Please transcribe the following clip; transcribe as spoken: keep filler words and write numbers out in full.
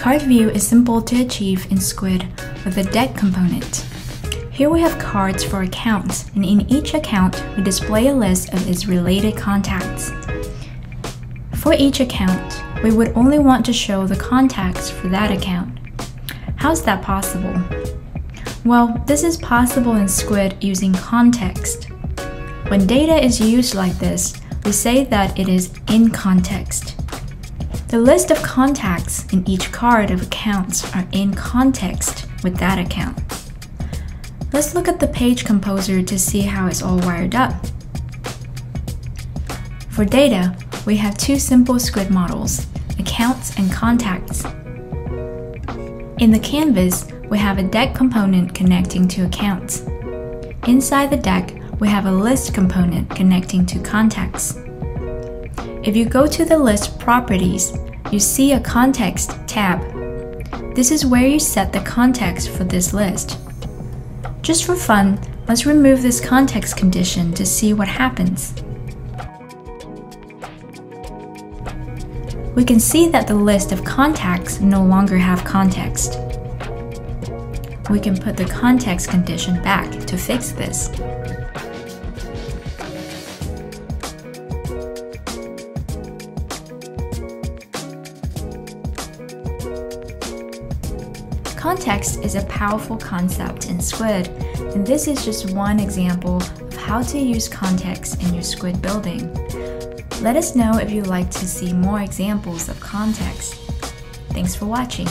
Card view is simple to achieve in Skuid with the deck component. Here we have cards for accounts, and in each account, we display a list of its related contacts. For each account, we would only want to show the contacts for that account. How's that possible? Well, this is possible in Skuid using context. When data is used like this, we say that it is in context. The list of contacts in each card of accounts are in context with that account. Let's look at the page composer to see how it's all wired up. For data, we have two simple Skuid models, accounts and contacts. In the canvas, we have a deck component connecting to accounts. Inside the deck, we have a list component connecting to contacts. If you go to the list properties, you see a context tab. This is where you set the context for this list. Just for fun, let's remove this context condition to see what happens. We can see that the list of contacts no longer have context. We can put the context condition back to fix this. Context is a powerful concept in Skuid, and this is just one example of how to use context in your Skuid building. Let us know if you'd like to see more examples of context. Thanks for watching.